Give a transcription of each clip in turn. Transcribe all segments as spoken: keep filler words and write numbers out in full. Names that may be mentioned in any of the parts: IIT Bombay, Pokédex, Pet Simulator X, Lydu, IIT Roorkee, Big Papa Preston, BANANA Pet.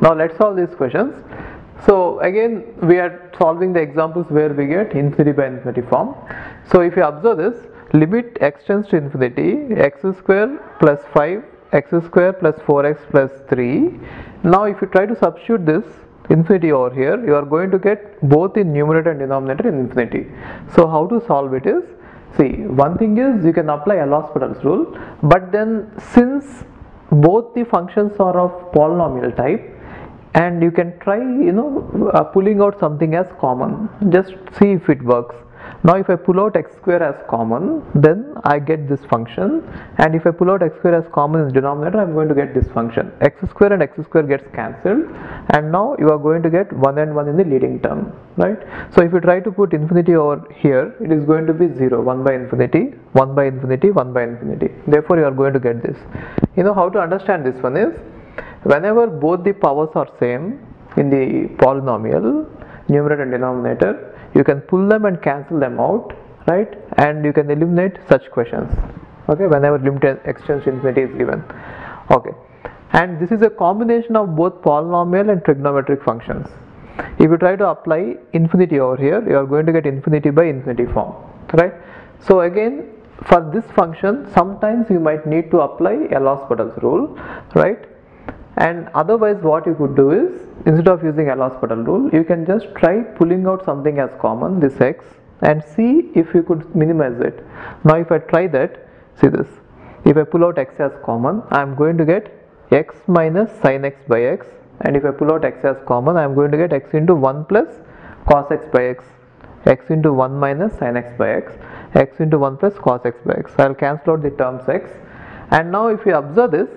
Now let's solve these questions. So again we are solving the examples where we get infinity by infinity form. So if you observe this, limit x tends to infinity, x square plus five, x square plus four x plus three. Now if you try to substitute this infinity over here, you are going to get both in numerator and denominator in infinity. So how to solve it is, see, one thing is you can apply L'Hopital's rule, but then since both the functions are of polynomial type, and you can try, you know, uh, pulling out something as common, just see if it works. Now if I pull out x square as common, then I get this function, and if I pull out x square as common in denominator, I am going to get this function. X square and x square gets cancelled, and now you are going to get one and one in the leading term, right? So if you try to put infinity over here, it is going to be zero, one by infinity, one by infinity, one by infinity. Therefore you are going to get this. You know how to understand this one is, whenever both the powers are same in the polynomial, numerator and denominator, you can pull them and cancel them out, right? And you can eliminate such questions, okay, whenever limit x tends to infinity is given, okay. And this is a combination of both polynomial and trigonometric functions. If you try to apply infinity over here, you are going to get infinity by infinity form, right? So again, for this function, sometimes you might need to apply L'Hopital's rule, right? And otherwise what you could do is, instead of using L'Hopital rule, you can just try pulling out something as common, this x, and see if you could minimize it. Now if I try that, see this, if I pull out x as common, I am going to get x minus sin x by x, and if I pull out x as common, I am going to get x into one plus cos x by x, x into one minus sin x by x, x into one plus cos x by x. I will cancel out the terms x, and now if you observe this,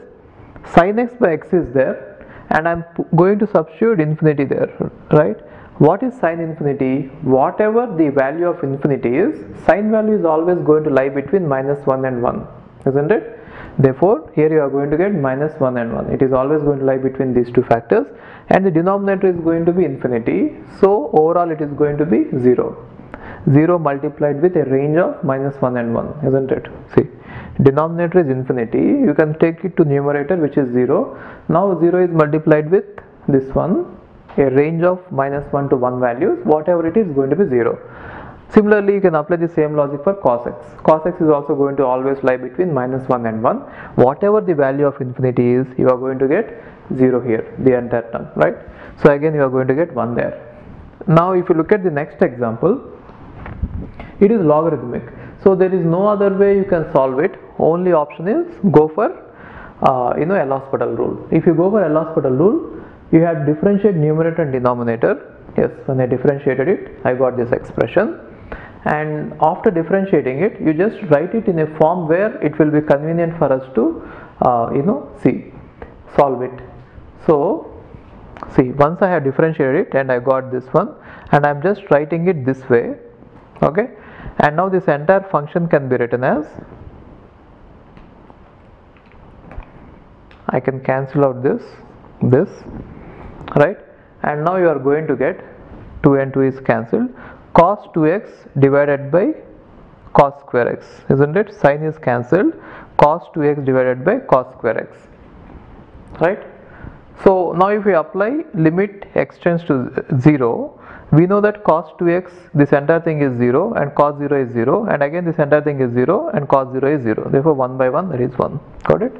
sin x by x is there, and I am going to substitute infinity there, right? What is sin infinity? Whatever the value of infinity is, sin value is always going to lie between minus one and one, isn't it? Therefore here you are going to get minus one and one. It is always going to lie between these two factors, and the denominator is going to be infinity, so overall it is going to be zero. zero multiplied with a range of minus one and one, isn't it? See, denominator is infinity, you can take it to numerator which is zero. Now zero is multiplied with this one, a range of minus one to one values, whatever it is, going to be zero. Similarly, you can apply the same logic for cos x. Cos x is also going to always lie between minus one and one. Whatever the value of infinity is, you are going to get zero here, the entire term, right? So again you are going to get one there. Now if you look at the next example, it is logarithmic, so there is no other way you can solve it. Only option is go for uh, you know L'Hopital rule. If you go for L'Hopital rule, you have differentiate numerator and denominator. Yes, when I differentiated it, I got this expression, and after differentiating it, you just write it in a form where it will be convenient for us to uh, you know see solve it. So see, once I have differentiated it and I got this one, and I am just writing it this way, okay. And now this entire function can be written as, I can cancel out this, this, right? And now you are going to get two and two is cancelled, cos two x divided by cos square x, isn't it? Sin is cancelled, cos two x divided by cos square x, right? So now if we apply limit x tends to zero, we know that cos two x, this entire thing is zero, and cos zero is zero, and again this entire thing is zero, and cos zero is zero. Therefore one by one, that is one. Got it?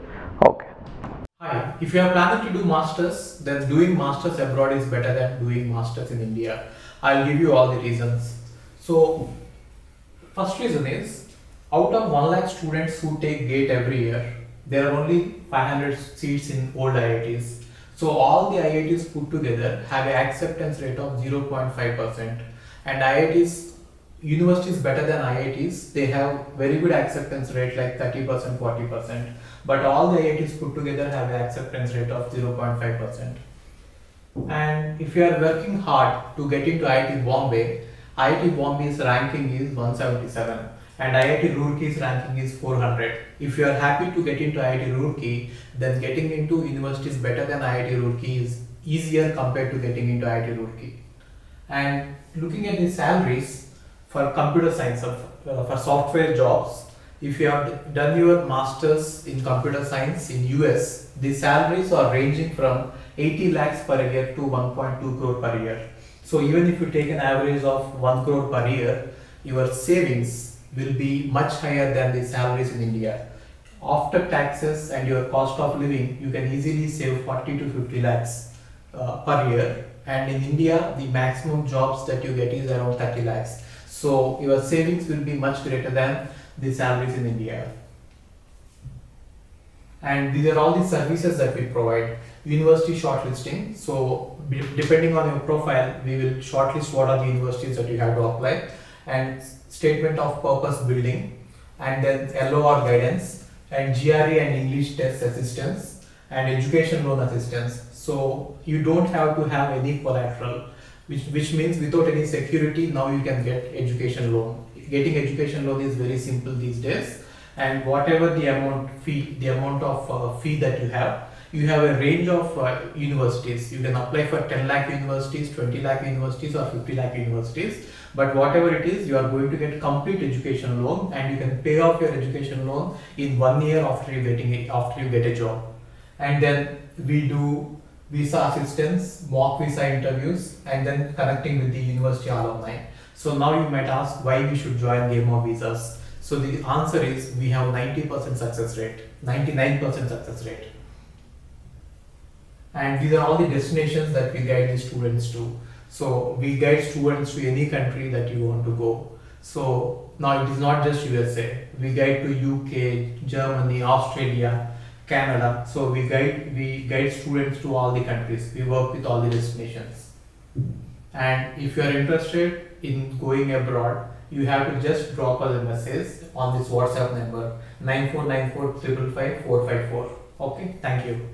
Okay. Hi, if you are planning to do masters, then doing masters abroad is better than doing masters in India. I'll give you all the reasons. So first reason is, out of one lakh students who take GATE every year, there are only five hundred seats in old I I Ts. So all the I I Ts put together have an acceptance rate of zero point five percent, and I I Ts, universities better than I I Ts, they have very good acceptance rate like thirty percent, forty percent, but all the I I Ts put together have an acceptance rate of zero point five percent. And if you are working hard to get into I I T Bombay, I I T Bombay's ranking is one seventy-seven. And I I T Roorkee's ranking is four hundred. If you are happy to get into I I T Roorkee, then getting into universities better than I I T Roorkee is easier compared to getting into I I T Roorkee. And looking at the salaries for computer science, uh, for software jobs, if you have done your masters in computer science in U S, the salaries are ranging from eighty lakhs per year to one point two crore per year. So even if you take an average of one crore per year, your savings will be much higher than the salaries in India. After taxes and your cost of living, you can easily save forty to fifty lakhs uh, per year. And in India, the maximum jobs that you get is around thirty lakhs. So your savings will be much greater than the salaries in India. And these are all the services that we provide. University shortlisting. So depending on your profile, we will shortlist what are the universities that you have to apply. And statement of purpose building. And then L O R guidance. And G R E and English test assistance. And education loan assistance. So you don't have to have any collateral, which, which means without any security, now you can get education loan. Getting education loan is very simple these days, and whatever the amount fee, the amount of uh, fee that you have, you have a range of uh, universities. You can apply for ten lakh universities, twenty lakh universities or fifty lakh universities, but whatever it is, you are going to get complete education loan, and you can pay off your education loan in one year after you getting it, after you get a job. And then we do visa assistance, mock visa interviews, and then connecting with the university alumni. So now you might ask why we should join Games of Visas. So the answer is we have ninety percent success rate, ninety-nine percent success rate. And these are all the destinations that we guide the students to. So we guide students to any country that you want to go. So now it is not just U S A. We guide to U K, Germany, Australia, Canada. So we guide we guide students to all the countries. We work with all the destinations. And if you are interested in going abroad, you have to just drop us a message on this WhatsApp number nine four nine four five five five four five four. Okay, thank you.